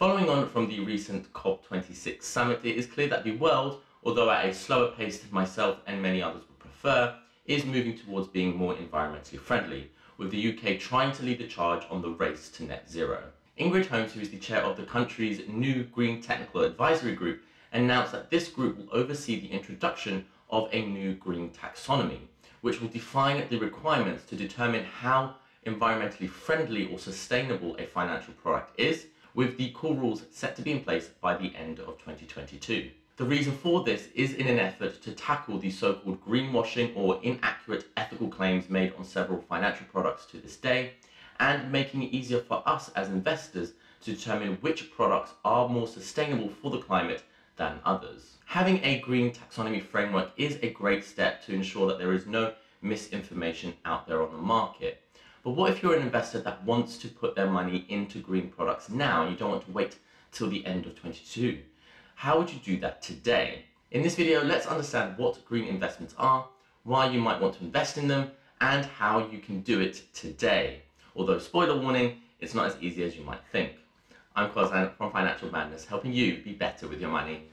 Following on from the recent COP26 summit, it is clear that the world, although at a slower pace than myself and many others would prefer, is moving towards being more environmentally friendly, with the UK trying to lead the charge on the race to net zero. Ingrid Holmes, who is the chair of the country's new Green Technical Advisory Group, announced that this group will oversee the introduction of a new Green Taxonomy, which will define the requirements to determine how environmentally friendly or sustainable a financial product is, with the core rules set to be in place by the end of 2022. The reason for this is in an effort to tackle the so-called greenwashing or inaccurate ethical claims made on several financial products to this day, and making it easier for us as investors to determine which products are more sustainable for the climate than others. Having a green taxonomy framework is a great step to ensure that there is no misinformation out there on the market. But what if you're an investor that wants to put their money into green products now and you don't want to wait till the end of 2022? How would you do that today? In this video, let's understand what green investments are, why you might want to invest in them, and how you can do it today. Although, spoiler warning, it's not as easy as you might think. I'm Karl Zan from Financial Madness, helping you be better with your money.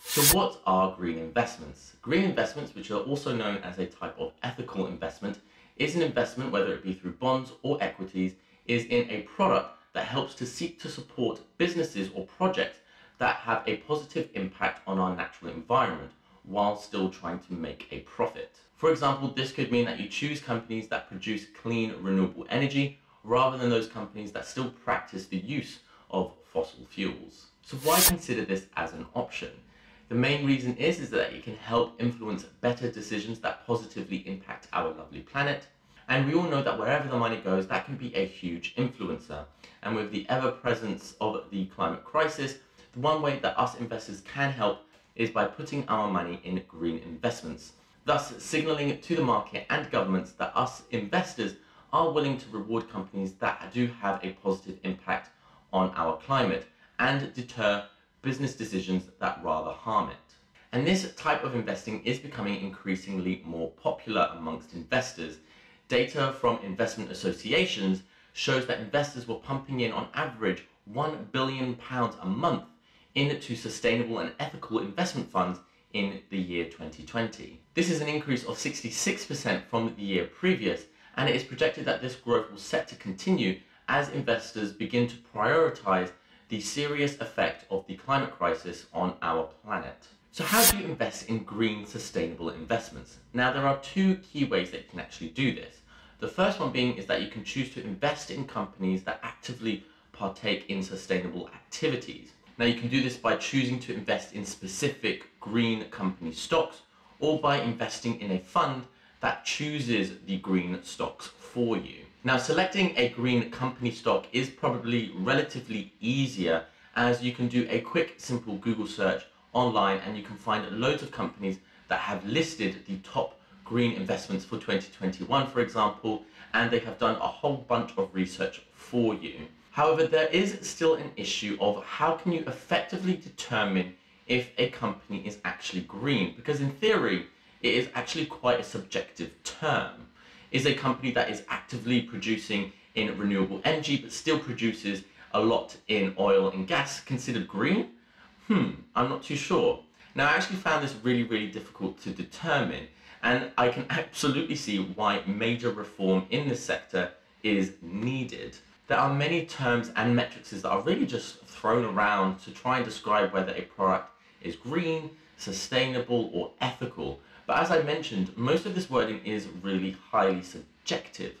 So what are green investments? Green investments, which are also known as a type of ethical investment, is an investment, whether it be through bonds or equities, is in a product that helps to seek to support businesses or projects that have a positive impact on our natural environment, while still trying to make a profit. For example, this could mean that you choose companies that produce clean, renewable energy rather than those companies that still practice the use of fossil fuels. So why consider this as an option? The main reason is that it can help influence better decisions that positively impact our lovely planet. And we all know that wherever the money goes, that can be a huge influencer. And with the ever-presence of the climate crisis, the one way that us investors can help is by putting our money in green investments, thus signalling to the market and governments that us investors are willing to reward companies that do have a positive impact on our climate and deter business decisions that rather harm it. And this type of investing is becoming increasingly more popular amongst investors. Data from investment associations shows that investors were pumping in on average £1 billion a month into sustainable and ethical investment funds in the year 2020. This is an increase of 66% from the year previous, and it is projected that this growth will set to continue as investors begin to prioritize the serious effect of the climate crisis on our planet. So how do you invest in green sustainable investments? Now, there are two key ways that you can actually do this. The first one being is that you can choose to invest in companies that actively partake in sustainable activities. Now, you can do this by choosing to invest in specific green company stocks or by investing in a fund that chooses the green stocks for you. Now, selecting a green company stock is probably relatively easier, as you can do a quick, simple Google search online and you can find loads of companies that have listed the top green investments for 2021, for example, and they have done a whole bunch of research for you. However, there is still an issue of how can you effectively determine if a company is actually green? Because in theory, it is actually quite a subjective term. Is a company that is actively producing in renewable energy but still produces a lot in oil and gas considered green? I'm not too sure. Now, I actually found this really difficult to determine, and I can absolutely see why major reform in this sector is needed. There are many terms and metrics that are really just thrown around to try and describe whether a product is green, sustainable, or ethical. But as I mentioned, most of this wording is really highly subjective.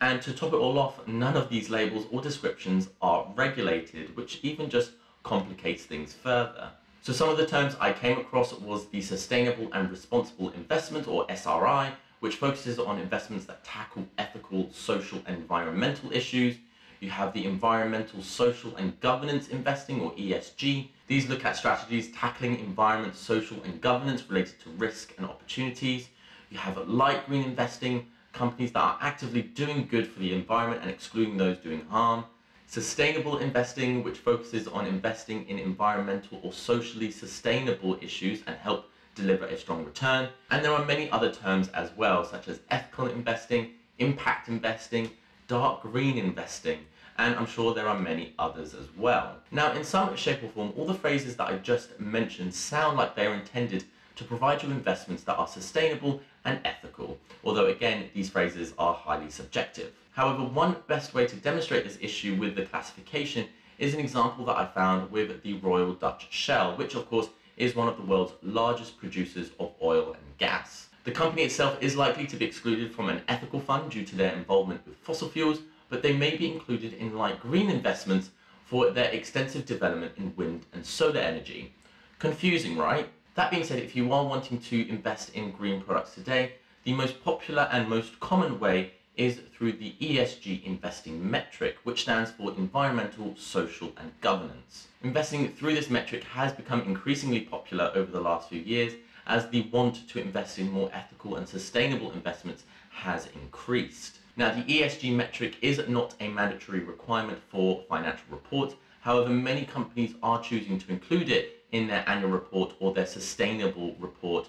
And to top it all off, none of these labels or descriptions are regulated, which even just complicates things further. So some of the terms I came across was the Sustainable and Responsible Investment, or SRI, which focuses on investments that tackle ethical, social, and environmental issues. You have the Environmental, Social and Governance Investing, or ESG. These look at strategies tackling environment, social and governance related to risk and opportunities. You have light green investing, companies that are actively doing good for the environment and excluding those doing harm. Sustainable investing, which focuses on investing in environmental or socially sustainable issues and help deliver a strong return. And there are many other terms as well, such as ethical investing, impact investing, dark green investing, and I'm sure there are many others as well. Now, in some shape or form, all the phrases that I just mentioned sound like they are intended to provide you investments that are sustainable and ethical, although again, these phrases are highly subjective. However, one best way to demonstrate this issue with the classification is an example that I found with the Royal Dutch Shell, which of course is one of the world's largest producers of oil and gas. The company itself is likely to be excluded from an ethical fund due to their involvement with fossil fuels, but they may be included in light green investments for their extensive development in wind and solar energy. Confusing, right? That being said, if you are wanting to invest in green products today, the most popular and most common way is through the ESG investing metric, which stands for Environmental, Social and Governance. Investing through this metric has become increasingly popular over the last few years as the want to invest in more ethical and sustainable investments has increased. Now, the ESG metric is not a mandatory requirement for financial reports. However, many companies are choosing to include it in their annual report or their sustainable report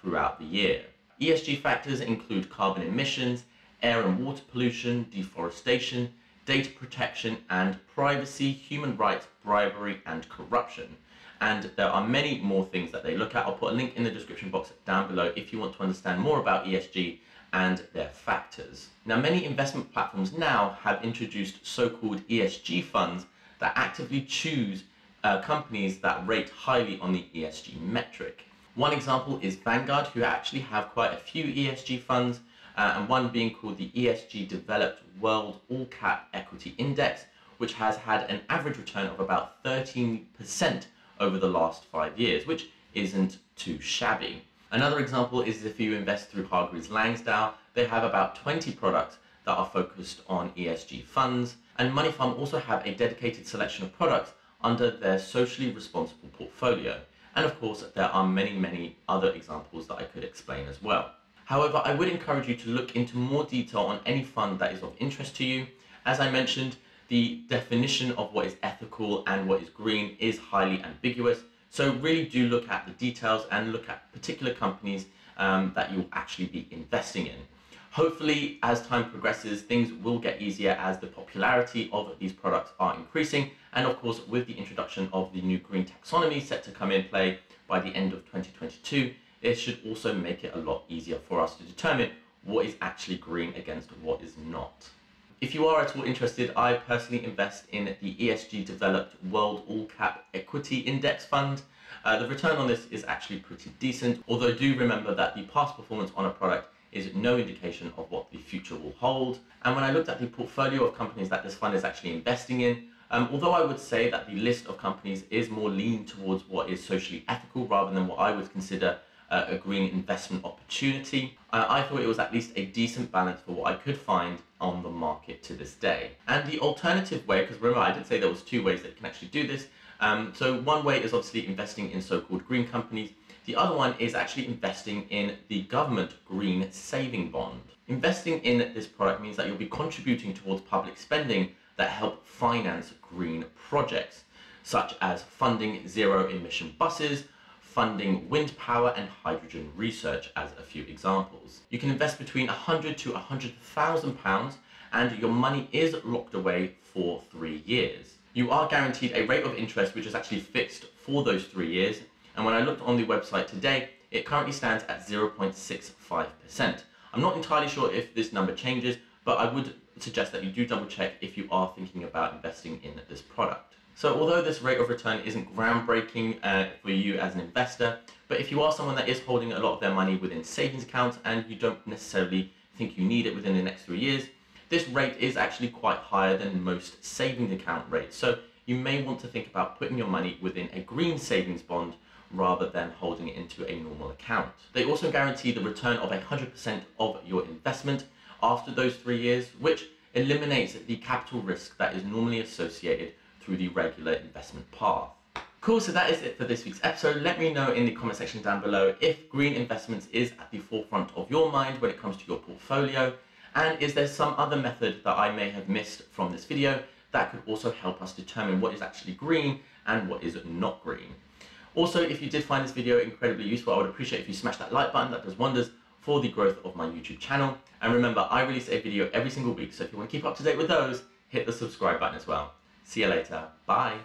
throughout the year. ESG factors include carbon emissions, air and water pollution, deforestation, data protection and privacy, human rights, bribery and corruption. And there are many more things that they look at. I'll put a link in the description box down below if you want to understand more about ESG and their factors. Now, many investment platforms now have introduced so-called ESG funds that actively choose companies that rate highly on the ESG metric. One example is Vanguard, who actually have quite a few ESG funds, and one being called the ESG Developed World All Cap Equity Index, which has had an average return of about 13% over the last 5 years, which isn't too shabby. Another example is if you invest through Hargreaves Lansdown. They have about 20 products that are focused on ESG funds, and Moneyfarm also have a dedicated selection of products under their socially responsible portfolio. And of course, there are many other examples that I could explain as well. However, I would encourage you to look into more detail on any fund that is of interest to you. As I mentioned, the definition of what is ethical and what is green is highly ambiguous. So really do look at the details and look at particular companies that you'll actually be investing in. Hopefully, as time progresses, things will get easier as the popularity of these products are increasing. And of course, with the introduction of the new Green Taxonomy set to come in play by the end of 2022, it should also make it a lot easier for us to determine what is actually green against what is not. If you are at all interested, I personally invest in the ESG Developed World All Cap Equity Index Fund. The return on this is actually pretty decent, although do remember that the past performance on a product is no indication of what the future will hold. And when I looked at the portfolio of companies that this fund is actually investing in, although I would say that the list of companies is more lean towards what is socially ethical rather than what I would consider a green investment opportunity, I thought it was at least a decent balance for what I could find on the market to this day. And the alternative way, because remember I did say there was two ways that you can actually do this, so one way is obviously investing in so-called green companies. The other one is actually investing in the government Green Saving Bond. Investing in this product means that you'll be contributing towards public spending that help finance green projects, such as funding zero-emission buses, funding wind power and hydrogen research, as a few examples. You can invest between £100 to £100,000 and your money is locked away for 3 years. You are guaranteed a rate of interest which is actually fixed for those 3 years, and when I looked on the website today, it currently stands at 0.65%. I'm not entirely sure if this number changes, but I would suggest that you do double check if you are thinking about investing in this product. So although this rate of return isn't groundbreaking for you as an investor, but if you are someone that is holding a lot of their money within savings accounts and you don't necessarily think you need it within the next 3 years, this rate is actually quite higher than most savings account rates. So you may want to think about putting your money within a green savings bond rather than holding it into a normal account. They also guarantee the return of 100% of your investment after those 3 years, which eliminates the capital risk that is normally associated through the regular investment path. Cool, so that is it for this week's episode. Let me know in the comment section down below if green investments is at the forefront of your mind when it comes to your portfolio, and is there some other method that I may have missed from this video that could also help us determine what is actually green and what is not green. Also, if you did find this video incredibly useful, I would appreciate if you smash that like button. That does wonders for the growth of my YouTube channel. And remember, I release a video every single week, so if you want to keep up to date with those, hit the subscribe button as well. See you later. Bye.